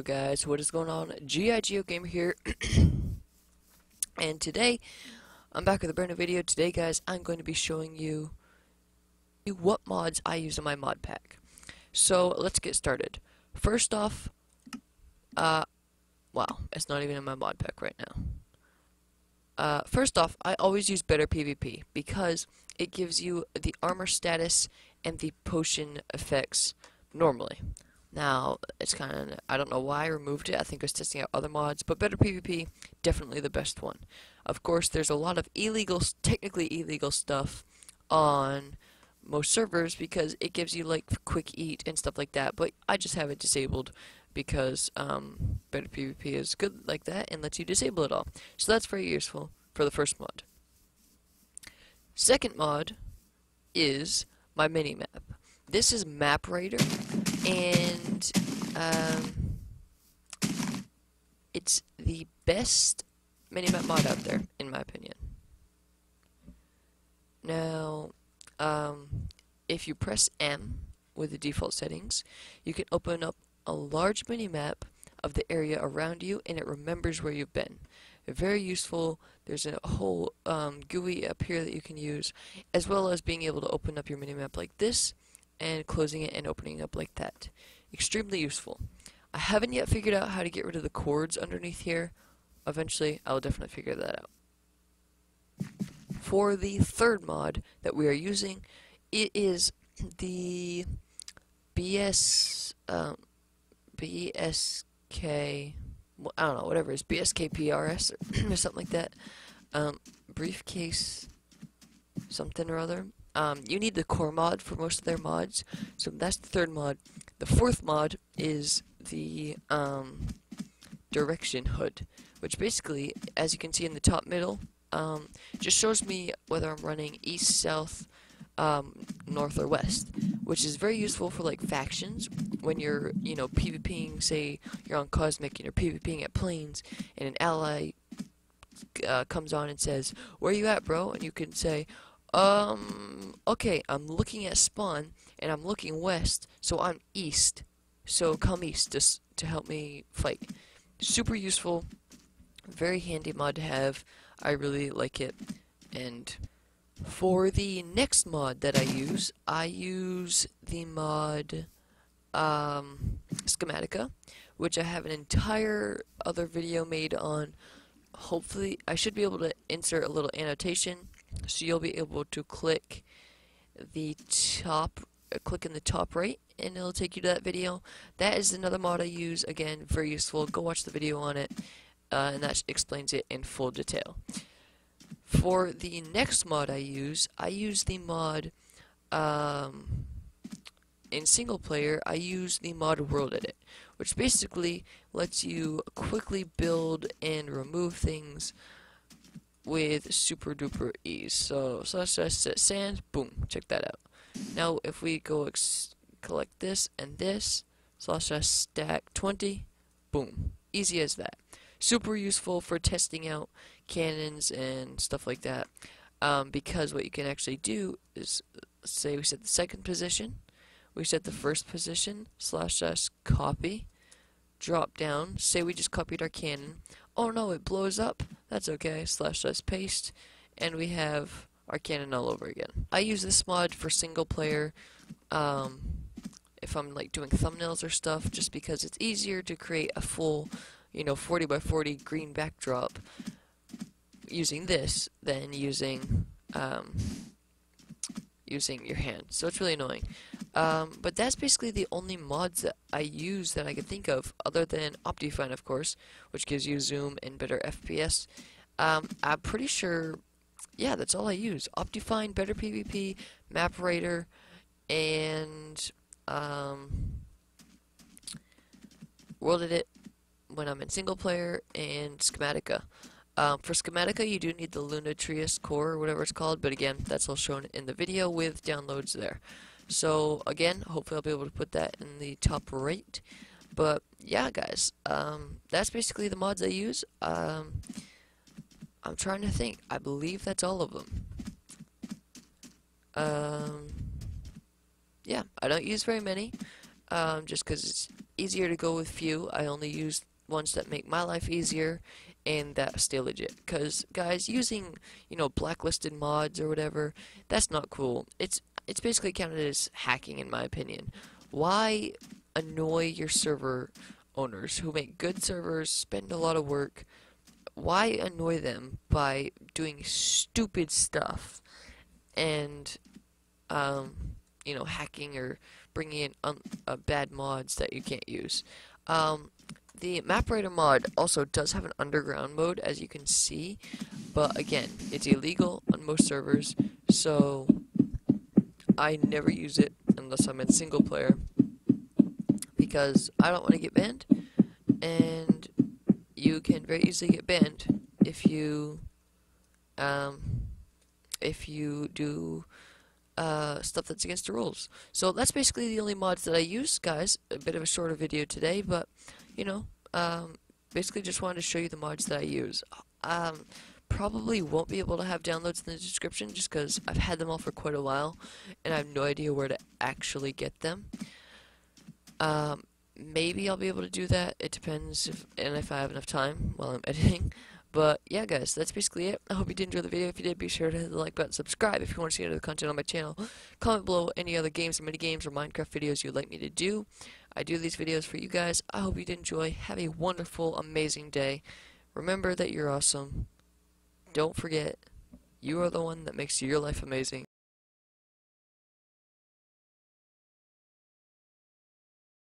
Yo guys, what is going on? GIGeoGamer here, and today I'm back with a brand new video. Today guys, I'm going to be showing you what mods I use in my mod pack. So let's get started. First off, wow, it's not even in my mod pack right now. First off, I always use Better PvP because it gives you the armor status and the potion effects normally. Now, it's kind of, I don't know why I removed it, I think I was testing out other mods, but Better PvP, definitely the best one. Of course, there's a lot of illegal, technically illegal stuff on most servers because it gives you like quick eat and stuff like that, but I just have it disabled because Better PvP is good like that and lets you disable it all. So that's very useful for the first mod. Second mod is my minimap. This is Map Writer, and it's the best minimap mod out there, in my opinion. Now, if you press M with the default settings, you can open up a large minimap of the area around you, and it remembers where you've been. Very useful. There's a whole GUI up here that you can use, as well as being able to open up your minimap like this, and closing it and opening it up like that. Extremely useful. I haven't yet figured out how to get rid of the chords underneath here. Eventually, I'll definitely figure that out. For the third mod that we are using, it is the BSK, I don't know, whatever it is, BSKPRS or something like that. Briefcase something or other. You need the core mod for most of their mods, so that's the third mod. The fourth mod is the Direction HUD, which basically, as you can see in the top middle, just shows me whether I'm running east, south, north, or west, which is very useful for like factions when you're, you know, PvPing. Say you're on Cosmic and you're PvPing at Plains, and an ally comes on and says, "Where are you at, bro?" And you can say, okay, I'm looking at spawn, and I'm looking west, so I'm east, so come east to help me fight. Super useful, very handy mod to have, I really like it. And for the next mod that I use the mod, Schematica, which I have an entire other video made on. Hopefully, I should be able to insert a little annotation, so you'll be able to click the top, click in the top right, and it'll take you to that video. That is another mod I use. Again, very useful. Go watch the video on it, and that explains it in full detail. For the next mod I use the mod in single player. I use the mod World Edit, which basically lets you quickly build and remove things with super duper ease. So slash sand, boom, check that out. Now if we go collect this and this, slash stack 20, boom, easy as that. Super useful for testing out cannons and stuff like that, because what you can actually do is, say we set the second position, we set the first position, slash copy, drop down, say we just copied our cannon, oh no, it blows up, that's okay, slash paste, and we have our cannon all over again. I use this mod for single player, if I'm like doing thumbnails or stuff, just because it's easier to create a full, you know, 40 by 40 green backdrop using this than using using your hand. So it's really annoying. But that's basically the only mods that I use that I could think of, other than Optifine, of course, which gives you zoom and better FPS. I'm pretty sure, yeah, that's all I use. Optifine, Better PvP, Map Writer, and World Edit when I'm in single player, and Schematica. For Schematica, you do need the Lunatrius core or whatever it's called, but again, that's all shown in the video with downloads there. So again, hopefully I'll be able to put that in the top right. But yeah, guys, that's basically the mods I use. I'm trying to think. I believe that's all of them. Yeah, I don't use very many, just because it's easier to go with few. I only use ones that make my life easier and that stay legit, because guys, using, you know, blacklisted mods or whatever, that's not cool. It's basically counted as hacking, in my opinion. Why annoy your server owners who make good servers, spend a lot of work? Why annoy them by doing stupid stuff and you know, hacking or bringing in bad mods that you can't use? The Map Writer mod also does have an underground mode, as you can see, but again, it's illegal on most servers, so I never use it unless I'm in single player, because I don't want to get banned, and you can very easily get banned if you do stuff that's against the rules. So that's basically the only mods that I use, guys. A bit of a shorter video today, but you know, basically just wanted to show you the mods that I use. Probably won't be able to have downloads in the description, just because I've had them all for quite a while and I have no idea where to actually get them. Maybe I'll be able to do that. It depends if I have enough time while I'm editing. But yeah, guys, that's basically it. I hope you did enjoy the video. If you did, be sure to hit the like button, subscribe if you want to see other content on my channel. Comment below any other games or minigames or Minecraft videos you'd like me to do. I do these videos for you guys. I hope you did enjoy. Have a wonderful, amazing day. Remember that you're awesome. Don't forget, you are the one that makes your life amazing.